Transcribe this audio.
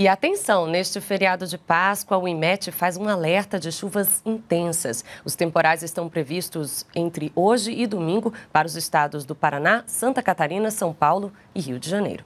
E atenção, neste feriado de Páscoa, o Inmet faz um alerta de chuvas intensas. Os temporais estão previstos entre hoje e domingo para os estados do Paraná, Santa Catarina, São Paulo e Rio de Janeiro.